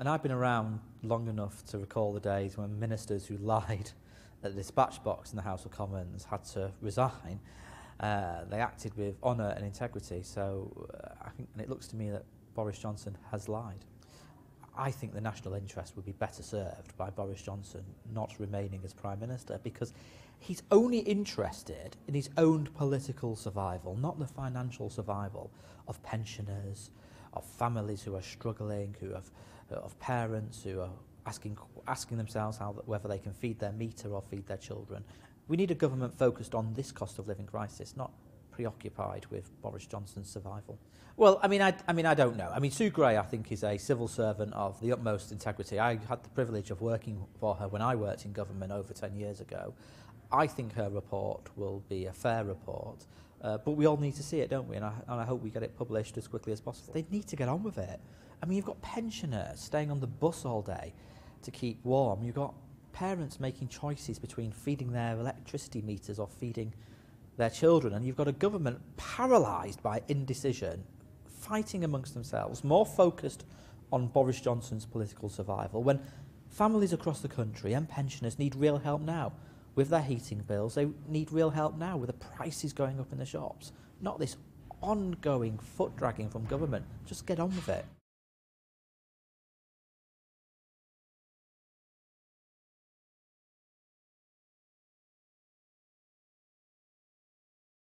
And I've been around long enough to recall the days when ministers who lied at the dispatch box in the House of Commons had to resign. They acted with honour and integrity, so I think, and it looks to me that Boris Johnson has lied. I think the national interest would be better served by Boris Johnson not remaining as Prime Minister, because he's only interested in his own political survival, not the financial survival of pensioners, of families who are struggling, who have, of parents who are asking themselves whether they can feed their meter or feed their children. We need a government focused on this cost of living crisis, not preoccupied with Boris Johnson's survival. Well, I mean, I don't know. I mean, Sue Gray, I think, is a civil servant of the utmost integrity. I had the privilege of working for her when I worked in government over 10 years ago. I think her report will be a fair report, but we all need to see it, don't we? And I hope we get it published as quickly as possible. They need to get on with it. I mean, you've got pensioners staying on the bus all day to keep warm. You've got parents making choices between feeding their electricity meters or feeding their children, and you've got a government paralysed by indecision, fighting amongst themselves, more focused on Boris Johnson's political survival, when families across the country and pensioners need real help now with their heating bills. They need real help now with the prices going up in the shops, not this ongoing foot dragging from government. Just get on with it.